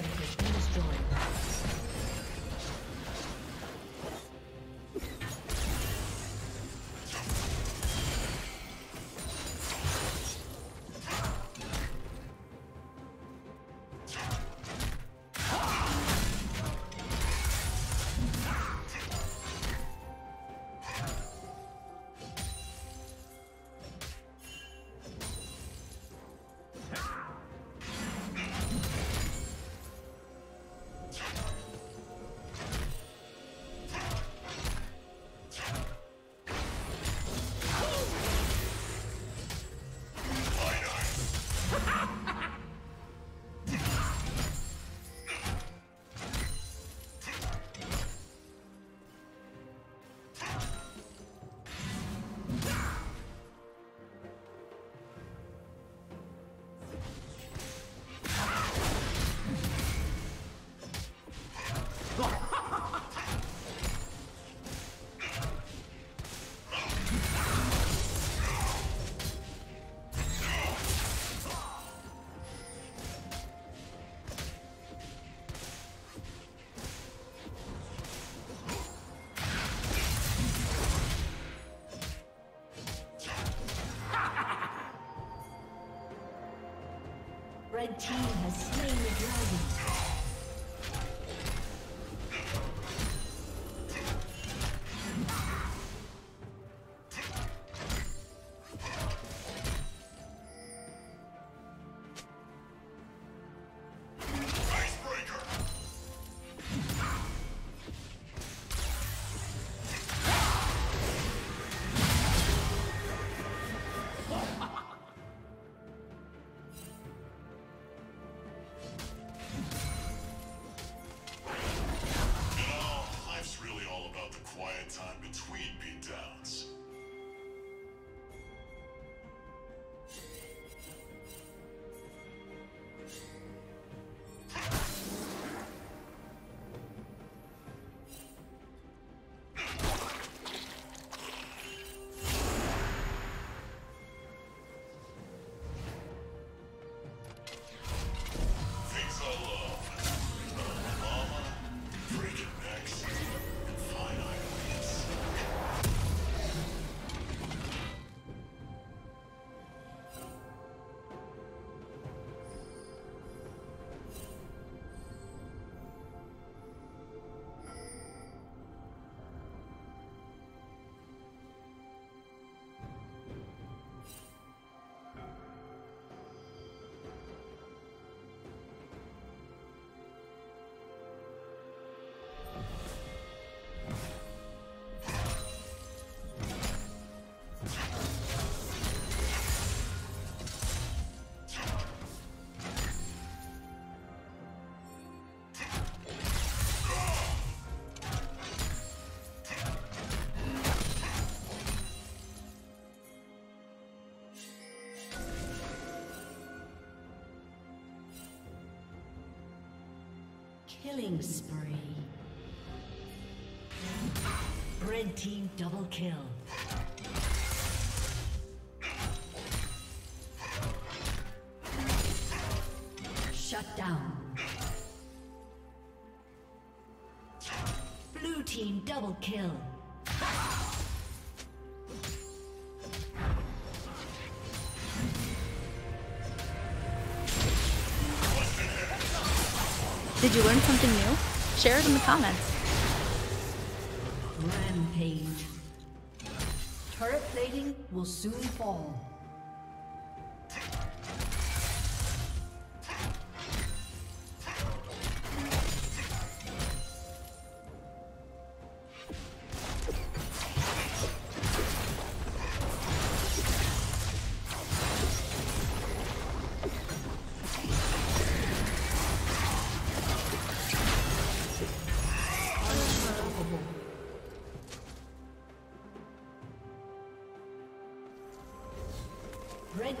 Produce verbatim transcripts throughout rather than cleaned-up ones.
turret has been destroyed. Red team has slain the dragon. Killing spree. Red team double kill. Shut down. Blue team double kill. Did you learn something new? Share it in the comments. Rampage. Turret plating will soon fall. Red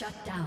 Shut down.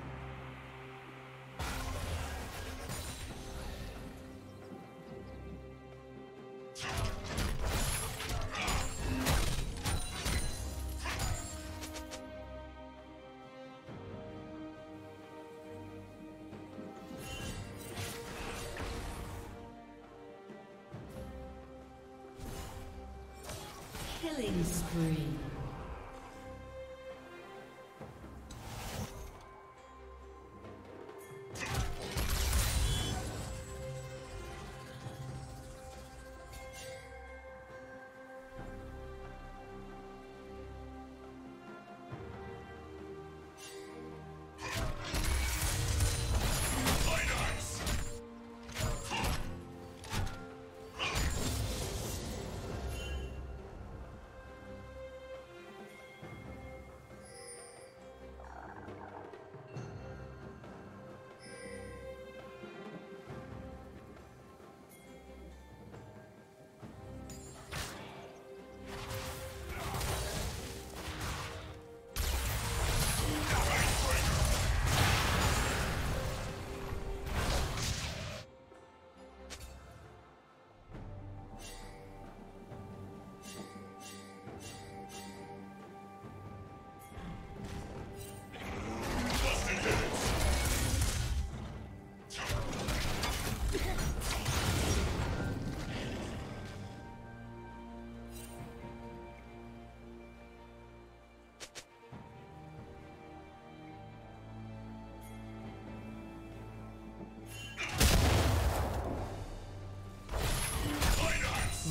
Red Team's turret has been destroyed. Killing spree.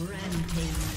Rampage.